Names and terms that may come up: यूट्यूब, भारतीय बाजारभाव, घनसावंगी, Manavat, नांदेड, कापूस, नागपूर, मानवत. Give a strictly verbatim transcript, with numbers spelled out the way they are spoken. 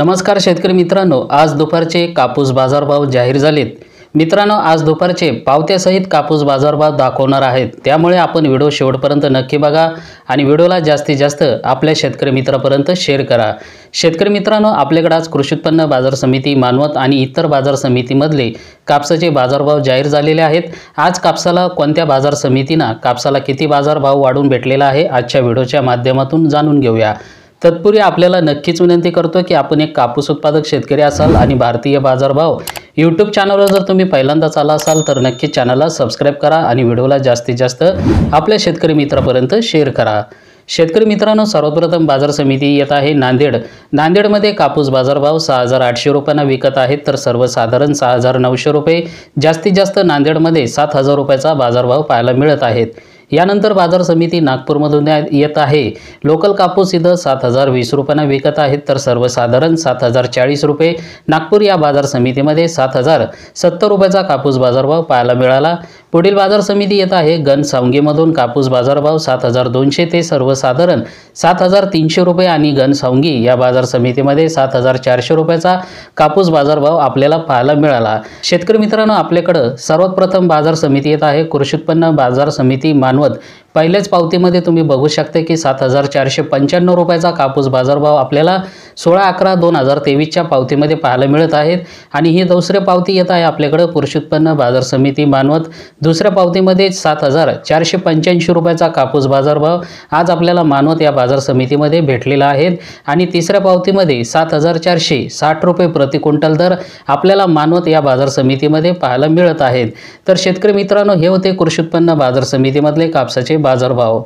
नमस्कार शेतकरी मित्रांनो, आज दुपारचे कापूस बाजारभाव जाहीर झालेत। मित्रांनो, आज दुपारचे पावत्यासहित कापूस बाजारभाव दाखवणार आहेत, त्यामुळे आपण व्हिडिओ शेवटपर्यंत नक्की बघा आणि व्हिडिओला जास्तीत जास्त आपल्या शेतकरी मित्रापर्यंत शेअर करा। शेतकरी मित्रांनो, आपल्याकडे आज कृषी उत्पन्न बाजार समिती मानवत आणि इतर बाजार समितीमधले कापसाचे बाजारभाव जाहीर झालेले आहेत। आज कापसाला कोणत्या बाजार समितीने कापसाला किती बाजारभाव वाढून भेटलेला आहे आजच्या व्हिडिओच्या माध्यमातून जाणून घेऊया। तत्पूर्वी आपल्याला नक्कीच विनंती करतो की आपण एक कापूस उत्पादक शेतकरी असाल आणि भारतीय बाजारभाव यूट्यूब चॅनलवर जर तुम्ही पहिल्यांदाच आला असाल तर नक्कीच चॅनलला सबस्क्राईब करा आणि व्हिडिओला जास्तीत जास्त आपल्या शेतकरी मित्रापर्यंत शेअर करा। शेतकरी मित्रांनो, सर्वप्रथम बाजार समिती येत आहे नांदेड। नांदेडमध्ये कापूस बाजारभाव सहा हजार आठशे रुपयांना विकत आहेत, तर सर्वसाधारण सहा हजार नऊशे रुपये, जास्तीत जास्त नांदेडमध्ये सात हजार रुपयाचा बाजारभाव पाहायला मिळत आहेत। यानंतर बाजार समिती नागपूरमधून येत आहे। लोकल कापूस इथं सात हजार वीस रुपयांना विकत आहेत, तर सर्वसाधारण सात हजार चाळीस रुपये। नागपूर या बाजार समितीमध्ये सात हजार सत्तर रुपयाचा कापूस बाजारभाव पाहायला मिळाला। पुढील बाजार समिती येत आहे घनसावंगीमधून। कापूस बाजारभाव सात हजार दोनशे ते सर्वसाधारण सात हजार तीनशे रुपये आणि घनसावंगी या बाजार समितीमध्ये सात हजार चारशे रुपयाचा कापूस बाजारभाव आपल्याला पाहायला मिळाला। शेतकरी मित्रांनो, आपल्याकडं सर्वात प्रथम बाजार समिती येत आहे कृषी उत्पन्न बाजार समिती मानव। पहिल्याच पावतीमध्ये तुम्ही बघू शकता की सात हजार चारशे पंच्याण्णव रुपयाचा कापूस बाजारभाव आपल्याला सोळा अकरा दोन हजार तेवीसच्या पावतीमध्ये पाहायला मिळत आहेत। आणि ही दुसरी पावती येत आहे आपल्याकडे कृषी उत्पन्न बाजार समिती मानवत। दुसऱ्या पावतीमध्ये सात हजार चारशे पंच्याऐंशी रुपयाचा कापूस बाजारभाव आज आपल्याला मानवत या बाजार समितीमध्ये भेटलेला आहे। आणि तिसऱ्या पावतीमध्ये सात हजार चारशे साठ रुपये प्रति क्विंटल दर आपल्याला मानवत या बाजार समितीमध्ये पाहायला मिळत आहेत। तर शेतकरी मित्रांनो, हे होते कृषी उत्पन्न बाजार समितीमधले कापसाचे बाजारभाव।